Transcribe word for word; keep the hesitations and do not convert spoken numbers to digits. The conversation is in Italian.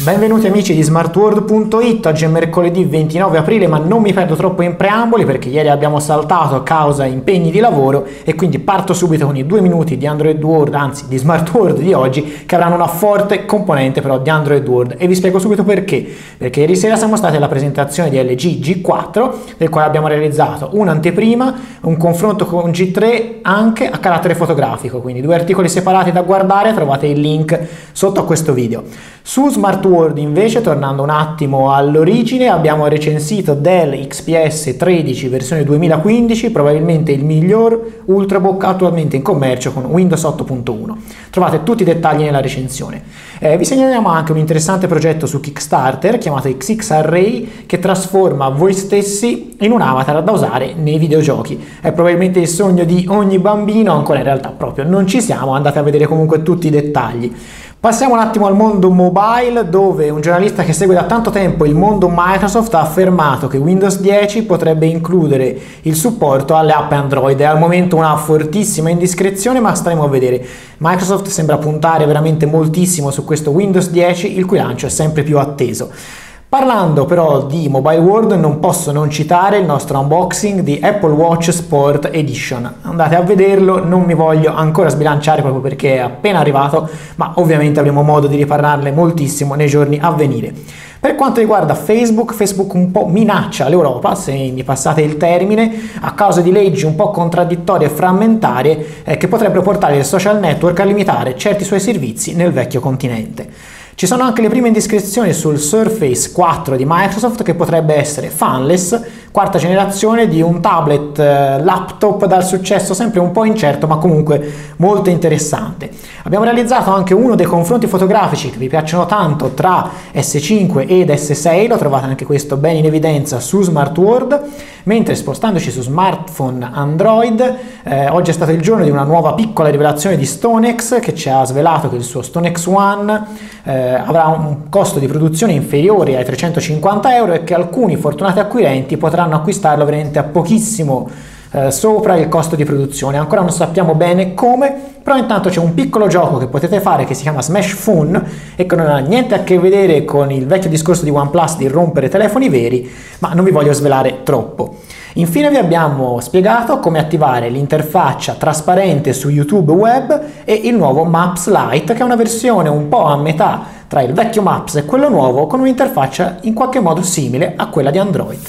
Benvenuti amici di SmartWorld punto it, oggi è mercoledì ventinove aprile, ma non mi perdo troppo in preamboli perché ieri abbiamo saltato a causa impegni di lavoro e quindi parto subito con i due minuti di Android World, anzi di SmartWorld di oggi, che avranno una forte componente però di Android World, e vi spiego subito perché. Perché ieri sera siamo stati alla presentazione di L G G quattro, del quale abbiamo realizzato un'anteprima, un confronto con G tre anche a carattere fotografico, quindi due articoli separati da guardare, trovate il link sotto a questo video. Su SmartWorld World invece, tornando un attimo all'origine, abbiamo recensito Dell X P S tredici versione duemilaquindici, probabilmente il miglior ultrabook attualmente in commercio con Windows otto punto uno. Trovate tutti i dettagli nella recensione. Eh, vi segnaliamo anche un interessante progetto su Kickstarter chiamato X X Array, che trasforma voi stessi in un avatar da usare nei videogiochi. È probabilmente il sogno di ogni bambino, ancora in realtà proprio non ci siamo, andate a vedere comunque tutti i dettagli. Passiamo un attimo al mondo mobile, dove un giornalista che segue da tanto tempo il mondo Microsoft ha affermato che Windows dieci potrebbe includere il supporto alle app Android. È al momento una fortissima indiscrezione, ma staremo a vedere. Microsoft sembra puntare veramente moltissimo su questo Windows dieci, il cui lancio è sempre più atteso. Parlando però di Mobile World, non posso non citare il nostro unboxing di Apple Watch Sport Edition. Andate a vederlo, non mi voglio ancora sbilanciare proprio perché è appena arrivato, ma ovviamente avremo modo di riparlarne moltissimo nei giorni a venire. Per quanto riguarda Facebook, Facebook un po' minaccia l'Europa, se mi passate il termine, a causa di leggi un po' contraddittorie e frammentarie eh, che potrebbero portare il social network a limitare certi suoi servizi nel vecchio continente. Ci sono anche le prime indiscrezioni sul Surface quattro di Microsoft, che potrebbe essere fanless, quarta generazione di un tablet eh, laptop dal successo sempre un po' incerto, ma comunque molto interessante. Abbiamo realizzato anche uno dei confronti fotografici che vi piacciono tanto tra S cinque ed S sei, lo trovate anche questo ben in evidenza su SmartWorld. Mentre spostandoci su smartphone Android, eh, oggi è stato il giorno di una nuova piccola rivelazione di Stonex, che ci ha svelato che il suo Stonex One eh, avrà un costo di produzione inferiore ai trecentocinquanta euro e che alcuni fortunati acquirenti potranno acquistarlo veramente a pochissimo eh, sopra il costo di produzione. Ancora non sappiamo bene come, però intanto c'è un piccolo gioco che potete fare che si chiama Smash Phone e che non ha niente a che vedere con il vecchio discorso di OnePlus di rompere telefoni veri, ma non vi voglio svelare troppo. Infine vi abbiamo spiegato come attivare l'interfaccia trasparente su YouTube Web e il nuovo Maps Lite, che è una versione un po' a metà tra il vecchio Maps e quello nuovo, con un'interfaccia in qualche modo simile a quella di Android.